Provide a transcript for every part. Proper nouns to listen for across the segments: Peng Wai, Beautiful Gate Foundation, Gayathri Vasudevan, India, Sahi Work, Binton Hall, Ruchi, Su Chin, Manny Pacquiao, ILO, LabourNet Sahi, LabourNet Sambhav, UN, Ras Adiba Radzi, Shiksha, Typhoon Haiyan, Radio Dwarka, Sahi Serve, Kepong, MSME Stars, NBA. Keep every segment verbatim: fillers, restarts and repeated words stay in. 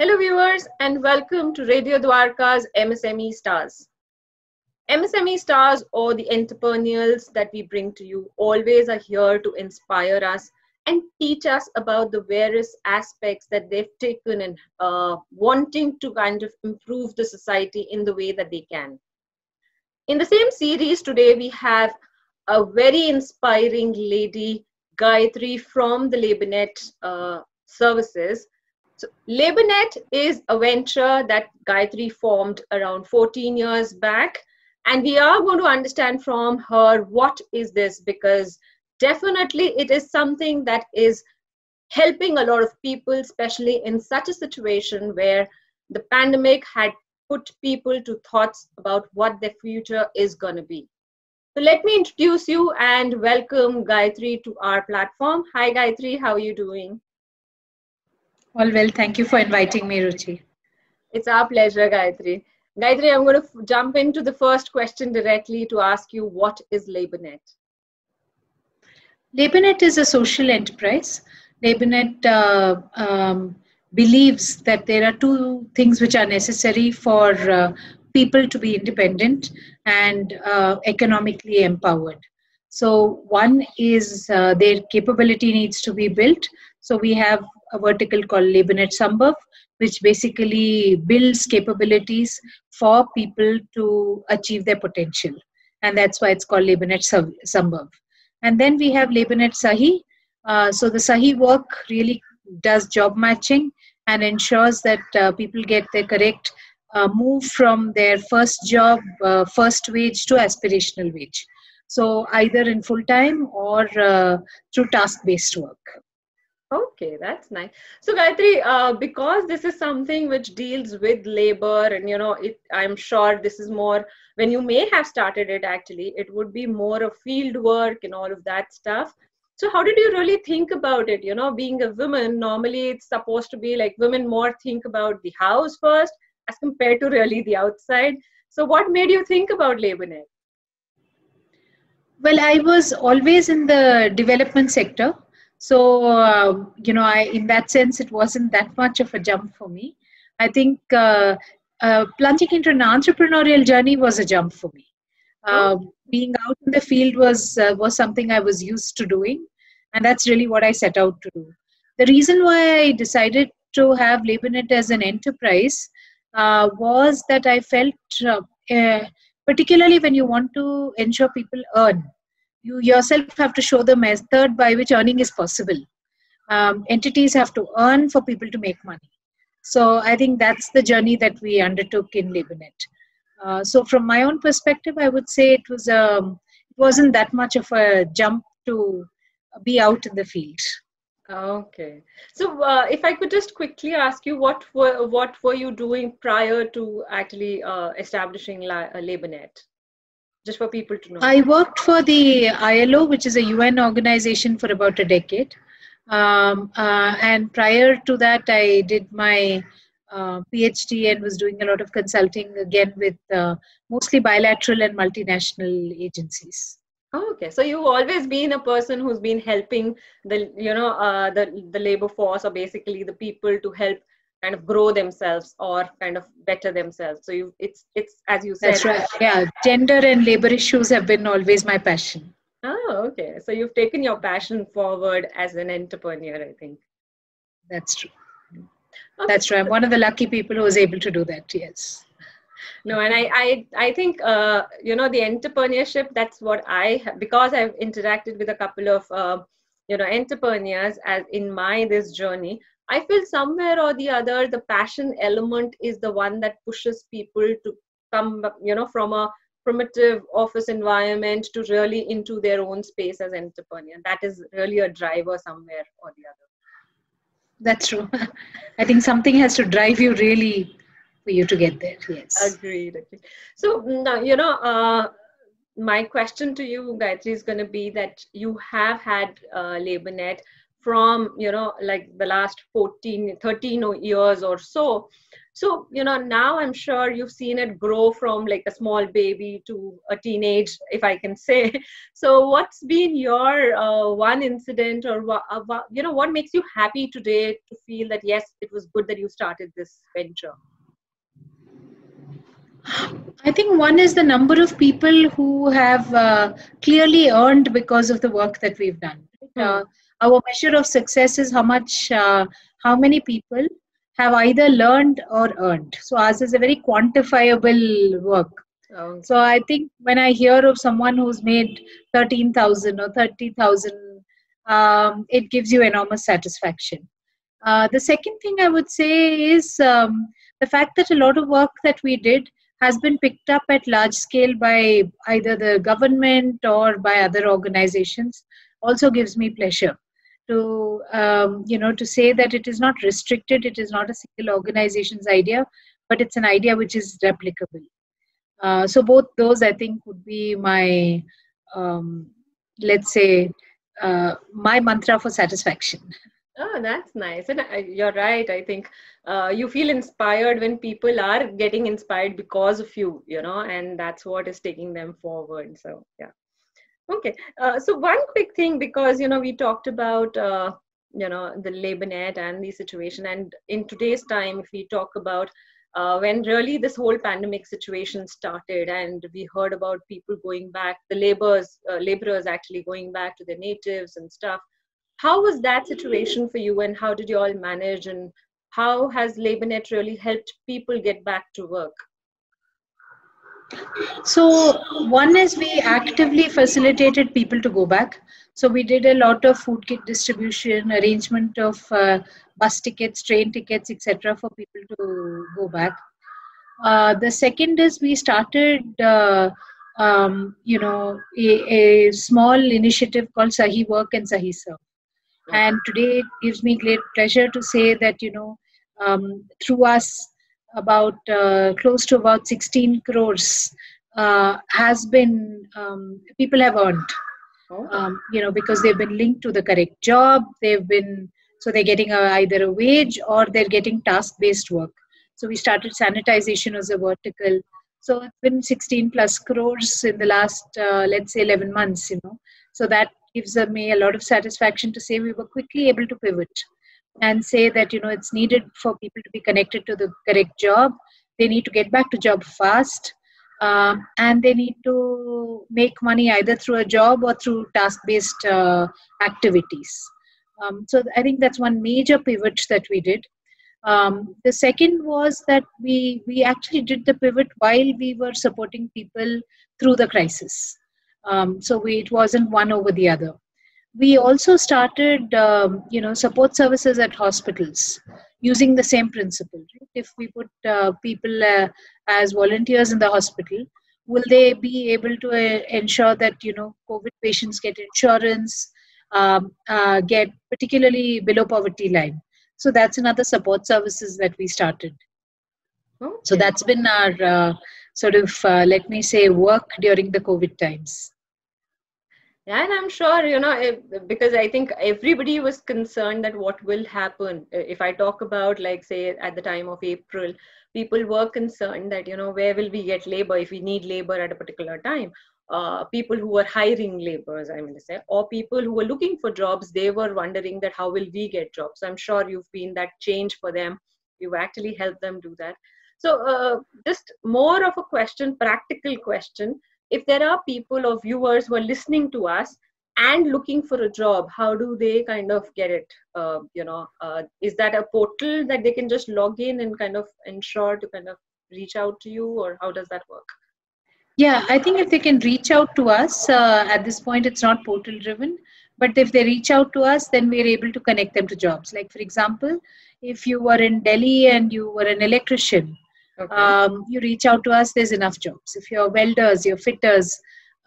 Hello viewers and welcome to Radio Dwarka's M S M E Stars. M S M E Stars, or the entrepreneurs that we bring to you, always are here to inspire us and teach us about the various aspects that they've taken and uh, wanting to kind of improve the society in the way that they can. In the same series today, we have a very inspiring lady, Gayathri, from the LabourNet uh, services. So, LabourNet is a venture that Gayathri formed around fourteen years back, and we are going to understand from her what is this, because definitely it is something that is helping a lot of people, especially in such a situation where the pandemic had put people to thoughts about what their future is going to be. So let me introduce you and welcome Gayathri to our platform. Hi Gayathri, how are you doing? All well, thank you for inviting me, Ruchi. It's our pleasure, Gayathri. Gayathri, I'm going to jump into the first question directly to ask you, what is LabourNet? LabourNet is a social enterprise. LabourNet uh, um, believes that there are two things which are necessary for uh, people to be independent and uh, economically empowered. So one is uh, their capability needs to be built. So we have a vertical called LabourNet Sambhav, which basically builds capabilities for people to achieve their potential. And that's why it's called LabourNet Sambhav. And then we have LabourNet Sahi. Uh, so the Sahi work really does job matching and ensures that uh, people get their correct uh, move from their first job, uh, first wage to aspirational wage. So either in full-time or uh, through task-based work. Okay, that's nice. So Gayathri, uh, because this is something which deals with labor, and you know, it, I'm sure this is more, when you may have started it actually, it would be more of field work and all of that stuff. So how did you really think about it? You know, being a woman, normally it's supposed to be like women more think about the house first as compared to really the outside. So what made you think about LabourNet? Well, I was always in the development sector. So, uh, you know, I, in that sense, it wasn't that much of a jump for me. I think uh, uh, plunging into an entrepreneurial journey was a jump for me. Uh, oh. Being out in the field was, uh, was something I was used to doing. And that's really what I set out to do. The reason why I decided to have LabourNet as an enterprise uh, was that I felt, uh, uh, particularly when you want to ensure people earn, you yourself have to show the method by which earning is possible. Um, entities have to earn for people to make money. So I think that's the journey that we undertook in LabourNet. Uh, so from my own perspective, I would say it was um, it wasn't that much of a jump to be out in the field. Okay. So uh, if I could just quickly ask you, what were what were you doing prior to actually uh, establishing La uh, LabourNet? Just for people to know. I worked for the I L O, which is a U N organization, for about a decade. Um, uh, and prior to that, I did my uh, PhD and was doing a lot of consulting, again, with uh, mostly bilateral and multinational agencies. Oh, okay. So you've always been a person who's been helping the, you know, uh, the, the labor force, or basically the people, to help kind of grow themselves or kind of better themselves. So you, it's, it's as you said. That's right. Yeah. Gender and labor issues have been always my passion. Oh, okay. So you've taken your passion forward as an entrepreneur, I think. That's true. Okay. That's right. I'm one of the lucky people who was able to do that. Yes. No, and I, I, I think, uh, you know, the entrepreneurship, that's what I, because I've interacted with a couple of, uh, you know, entrepreneurs as in my, this journey, I feel somewhere or the other, the passion element is the one that pushes people to come, you know, from a primitive office environment to really into their own space as entrepreneur. That is really a driver somewhere or the other. That's true. I think something has to drive you really for you to get there. Yes. Agreed. Agreed. So, you know, uh, my question to you, Gayathri, is going to be that you have had uh, LabourNet from, you know, like the last fourteen, thirteen years or so. So, you know, now I'm sure you've seen it grow from like a small baby to a teenage, if I can say. So what's been your uh, one incident or, uh, you know, what makes you happy today to feel that, yes, it was good that you started this venture? I think one is the number of people who have uh, clearly earned because of the work that we've done. Mm-hmm. uh, our measure of success is how much, uh, how many people have either learned or earned. So ours is a very quantifiable work. Oh. So I think when I hear of someone who's made thirteen thousand or thirty thousand, um, it gives you enormous satisfaction. Uh, the second thing I would say is um, the fact that a lot of work that we did has been picked up at large scale by either the government or by other organizations also gives me pleasure. To, um, you know, to say that it is not restricted, it is not a single organization's idea, but it's an idea which is replicable. Uh, so both those, I think, would be my, um, let's say, uh, my mantra for satisfaction. Oh, that's nice. And I, you're right. I think uh, you feel inspired when people are getting inspired because of you, you know, and that's what is taking them forward. So, yeah. Okay, uh, so one quick thing, because, you know, we talked about, uh, you know, the LabourNet and the situation. And in today's time, if we talk about uh, when really this whole pandemic situation started and we heard about people going back, the laborers, uh, laborers actually going back to their natives and stuff. How was that situation for you and how did you all manage and how has LabourNet really helped people get back to work? So one is we actively facilitated people to go back. So we did a lot of food kit distribution, arrangement of uh, bus tickets, train tickets, et cetera for people to go back. Uh, the second is we started, uh, um, you know, a, a small initiative called Sahi Work and Sahi Serve. And today it gives me great pleasure to say that, you know, um, through us, about uh, close to about sixteen crores uh, has been, um, people have earned, oh. um, you know, because they've been linked to the correct job. They've been, so they're getting a, either a wage or they're getting task-based work. So we started sanitization as a vertical. So it's been sixteen plus crores in the last, uh, let's say eleven months, you know. So that gives me a lot of satisfaction to say we were quickly able to pivot and say that, you know, it's needed for people to be connected to the correct job. They need to get back to job fast. Um, and they need to make money either through a job or through task-based uh, activities. Um, so I think that's one major pivot that we did. Um, the second was that we, we actually did the pivot while we were supporting people through the crisis. Um, so we, it wasn't one over the other. We also started, um, you know, support services at hospitals using the same principle. Right? If we put uh, people uh, as volunteers in the hospital, will they be able to uh, ensure that, you know, COVID patients get insurance, um, uh, get particularly below poverty line? So that's another support services that we started. Okay. So that's been our uh, sort of, uh, let me say, work during the COVID times. And I'm sure, you know, if, because I think everybody was concerned that what will happen. If I talk about, like, say, at the time of April, people were concerned that, you know, where will we get labor if we need labor at a particular time? Uh, people who were hiring laborers, I mean to say, or people who were looking for jobs, they were wondering that how will we get jobs? So I'm sure you've been that change for them. You've actually helped them do that. So uh, just more of a question, practical question. If there are people or viewers who are listening to us and looking for a job, how do they kind of get it? Uh, you know, uh, is that a portal that they can just log in and kind of ensure to kind of reach out to you, or how does that work? Yeah, I think if they can reach out to us, uh, at this point, it's not portal driven, but if they reach out to us, then we're able to connect them to jobs. Like, for example, if you were in Delhi and you were an electrician, okay. Um, you reach out to us, there's enough jobs. If you're welders, you're fitters,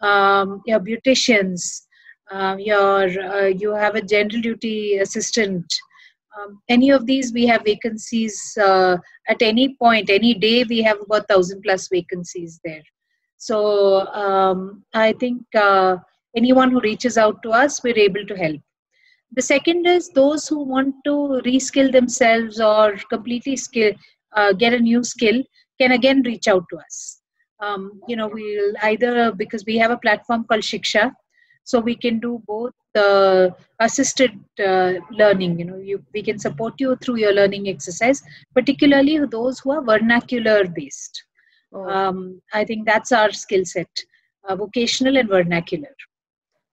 um, you're beauticians, um, you're, uh, you have a general duty assistant, um, any of these, we have vacancies uh, at any point, any day, we have about one thousand plus vacancies there. So um, I think uh, anyone who reaches out to us, we're able to help. The second is those who want to reskill themselves or completely skill, uh, get a new skill, can again reach out to us. Um, you know, we'll either, because we have a platform called Shiksha, so we can do both uh, assisted uh, learning. You know, you, we can support you through your learning exercise, particularly those who are vernacular based. Oh. Um, I think that's our skill set, uh, vocational and vernacular.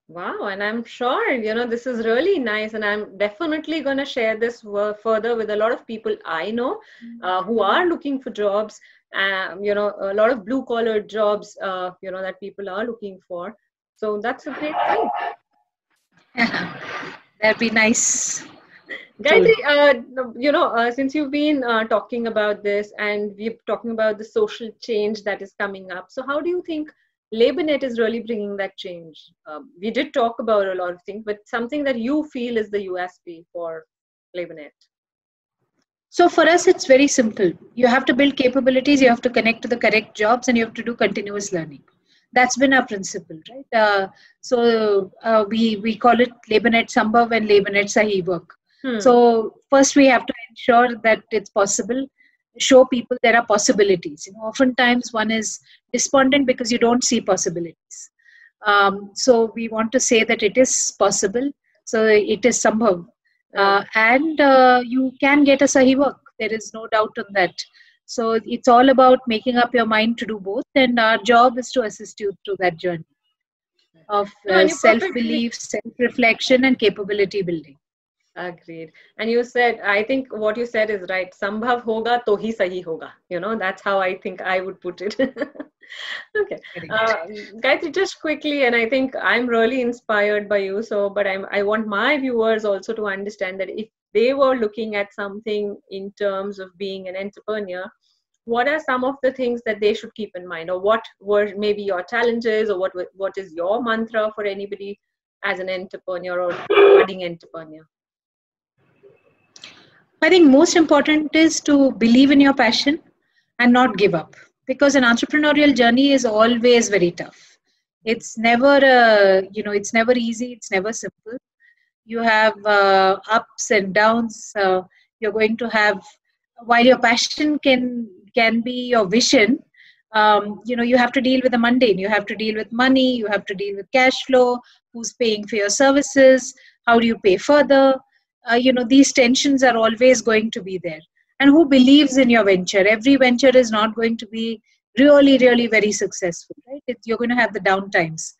Wow, and I'm sure, you know, this is really nice, and I'm definitely going to share this further with a lot of people I know uh, who are looking for jobs, um, you know, a lot of blue collar jobs, uh, you know, that people are looking for. So that's a great thing. Yeah, that'd be nice. Gayatri, uh, you know, uh, since you've been uh, talking about this and we're talking about the social change that is coming up, so how do you think LabourNet is really bringing that change? Um, we did talk about a lot of things, but something that you feel is the U S P for LabourNet. So for us, it's very simple. You have to build capabilities, you have to connect to the correct jobs, and you have to do continuous learning. That's been our principle, right? Uh, so uh, we, we call it LabourNet Sambhav and LabourNet Sahi work. Hmm. So first we have to ensure that it's possible, show people there are possibilities. You know, oftentimes one is despondent because you don't see possibilities. Um, so we want to say that it is possible. So it is Sambhav. Uh, and uh, you can get a Sahi work. There is no doubt on that. So it's all about making up your mind to do both. And our job is to assist you through that journey of uh, self-belief, self-reflection and capability building. Agreed. And you said, I think what you said is right. Sambhav hoga to hi sahi hoga. You know, that's how I think I would put it. Okay. Uh, Gayatri, just quickly, and I think I'm really inspired by you. So, but I'm, I want my viewers also to understand that if they were looking at something in terms of being an entrepreneur, what are some of the things that they should keep in mind, or what were maybe your challenges, or what, what is your mantra for anybody as an entrepreneur or budding entrepreneur? I think most important is to believe in your passion and not give up, because an entrepreneurial journey is always very tough. It's never, uh, you know, it's never easy. It's never simple. You have uh, ups and downs. Uh, you're going to have, while your passion can, can be your vision, um, you know, you have to deal with the mundane. You have to deal with money. You have to deal with cash flow. Who's paying for your services? How do you pay further? Uh, you know, these tensions are always going to be there. And who believes in your venture? Every venture is not going to be really, really very successful, right? It, you're going to have the down times.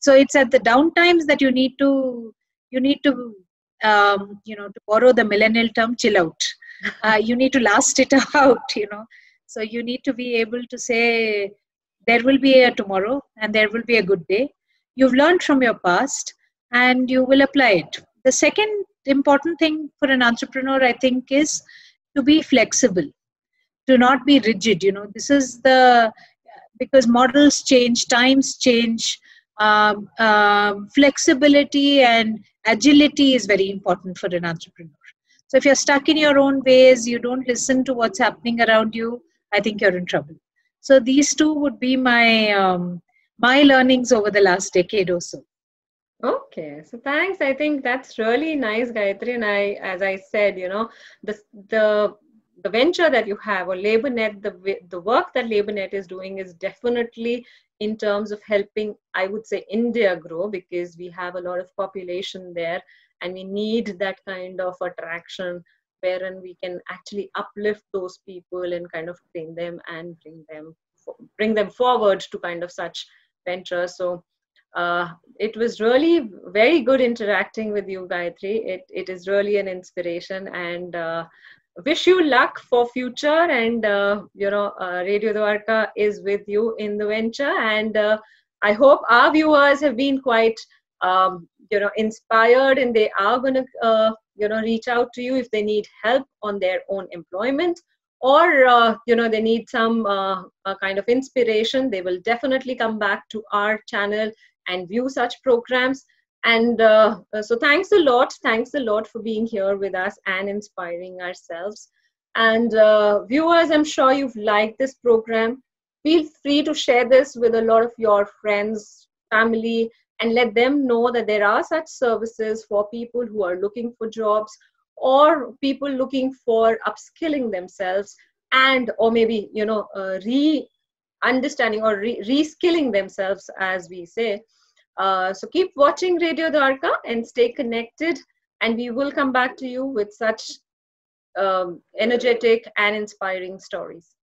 So it's at the down times that you need to, you need to, um, you know, to borrow the millennial term, chill out. Uh, you need to last it out, you know. So you need to be able to say, there will be a tomorrow and there will be a good day. You've learned from your past and you will apply it. The second important thing for an entrepreneur, I think, is to be flexible, to not be rigid. You know, this is the, because models change, times change, um, uh, flexibility and agility is very important for an entrepreneur. So if you're stuck in your own ways, you don't listen to what's happening around you, I think you're in trouble. So these two would be my, um, my learnings over the last decade or so. Okay, so thanks. I think that's really nice, Gayatri. And I, as I said, you know, the the the venture that you have, or LabourNet, the the work that LabourNet is doing is definitely in terms of helping, I would say, India grow, because we have a lot of population there, and we need that kind of attraction wherein we can actually uplift those people and kind of train them and bring them bring them forward to kind of such ventures. So. Uh, it was really very good interacting with you, Gayatri. It, it is really an inspiration, and uh, wish you luck for future. And, uh, you know, uh, Radio Dwarka is with you in the venture. And uh, I hope our viewers have been quite, um, you know, inspired, and they are going to, uh, you know, reach out to you if they need help on their own employment, or, uh, you know, they need some uh, a kind of inspiration. They will definitely come back to our channel and view such programs. And uh, so thanks a lot. Thanks a lot for being here with us and inspiring ourselves. And uh, viewers, I'm sure you've liked this program. Feel free to share this with a lot of your friends, family, and let them know that there are such services for people who are looking for jobs or people looking for upskilling themselves and or maybe, you know, uh, re-understanding or re reskilling themselves, as we say. Uh, so keep watching Radio Dwarka and stay connected, and we will come back to you with such um, energetic and inspiring stories.